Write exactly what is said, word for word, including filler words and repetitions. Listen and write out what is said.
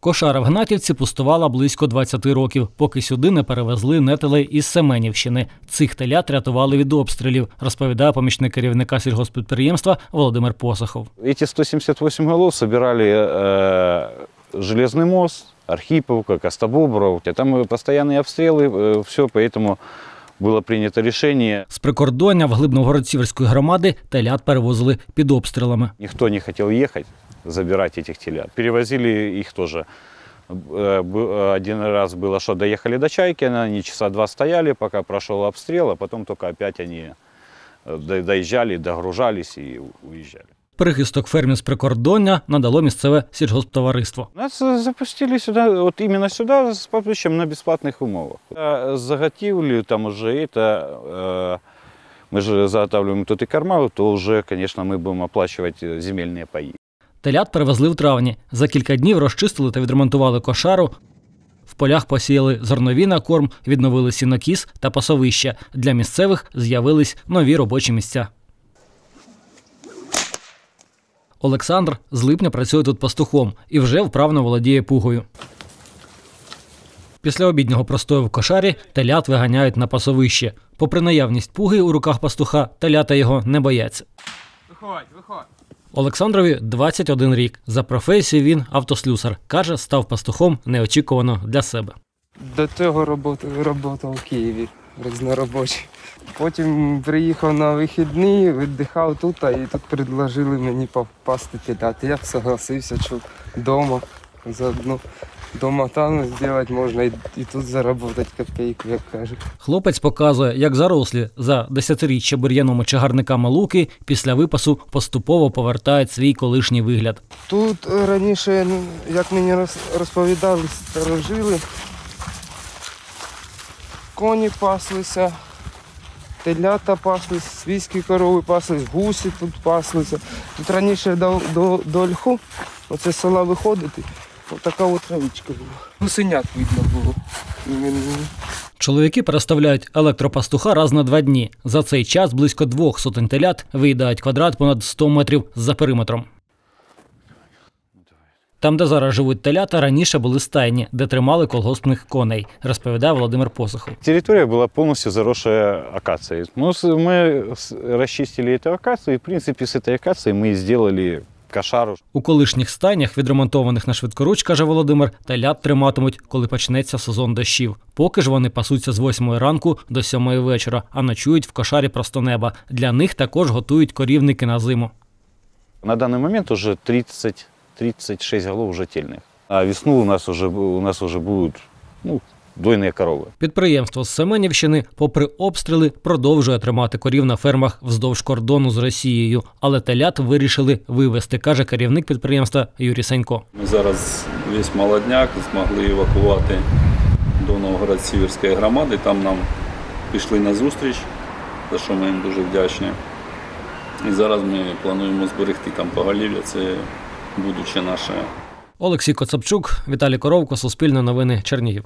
Кошара в Гнатівці пустувала близько двадцяти років, поки сюди не перевезли нетелей із Семенівщини. Цих телят рятували від обстрілів, розповідає помічник керівника сільгосппідприємства Володимир Посахов. Ці сто сімдесят вісім голів збирали е, Залізний мост, Архіповка, Костобобрівка. Там постійні обстріли, все, тому було прийнято рішення. З прикордоння в глиб Новгород-Сіверської громади телят перевозили під обстрілами. Ніхто не хотів їхати, забирать этих телят. Перевозили их тоже. Один раз было, что доехали до Чайки, они часа два стояли, пока прошел обстрел, а потом только опять они доезжали, догружались и уезжали. Прихисток фермі з прикордоння надало місцеве сільгосптовариство. Нас запустили сюди, от іменно сюди, з папищем на безплатних умовах. Заготівлю там уже это... Ми ж заготовлюємо тут і корма, то вже, звісно, ми будемо оплачувати земельні паї. Телят перевезли в травні. За кілька днів розчистили та відремонтували кошару. В полях посіяли зернові на корм, відновили сінокіс та пасовища. Для місцевих з'явились нові робочі місця. Олександр з липня працює тут пастухом і вже вправно володіє пугою. Після обіднього простою в кошарі телят виганяють на пасовище. Попри наявність пуги у руках пастуха, телята його не бояться. Виходь, виходь. Олександрові двадцять один рік. За професією він автослюсар. Каже, став пастухом неочікувано для себе. До того працював в Києві, різноробочий. Потім приїхав на вихідні, віддихав тут, і тут предложили мені попасти телят. Я согласився, що вдома заодно. Дома там зробити можна і тут заробити копійку, як кажуть. Хлопець показує, як зарослі за десятиріччя бур'яном і чагарниками луки після випасу поступово повертають свій колишній вигляд. Тут раніше, як мені розповідали, старожили, коні паслися, телята паслися, свійські корови паслися, гусі тут паслися. Тут раніше до, до, до льху, оце з села виходити, ось така от травичка була. Гусенят видно було. Чоловіки переставляють електропастуха раз на два дні. За цей час близько двох сотень телят виїдають квадрат понад сто метрів за периметром. Там, де зараз живуть телята, раніше були стайні, де тримали колгоспних коней, розповідає Володимир Посахов. Територія була повністю заросла акацією. Ми розчистили цю акацію, і в принципі з цієї акації ми зробили кошару. У колишніх стайнях, відремонтованих на швидкоруч, каже Володимир, телят триматимуть, коли почнеться сезон дощів. Поки ж вони пасуться з восьмої ранку до сьомої вечора, а ночують в кошарі просто неба. Для них також готують корівники на зиму. На даний момент вже тридцять-тридцять шість голів вже тільних. А весну у нас вже, у нас вже будуть, ну, дойні корови. Підприємство з Семенівщини, попри обстріли, продовжує тримати корів на фермах вздовж кордону з Росією. Але телят вирішили вивезти, каже керівник підприємства Юрій Сенько. Ми зараз весь молодняк змогли евакувати до Новгород-Сіверської громади. Там нам пішли на зустріч, за що ми їм дуже вдячні. І зараз ми плануємо зберегти там поголів'я, це будучи наше. Олексій Коцапчук, Віталій Коровко, Суспільне новини, Чернігів.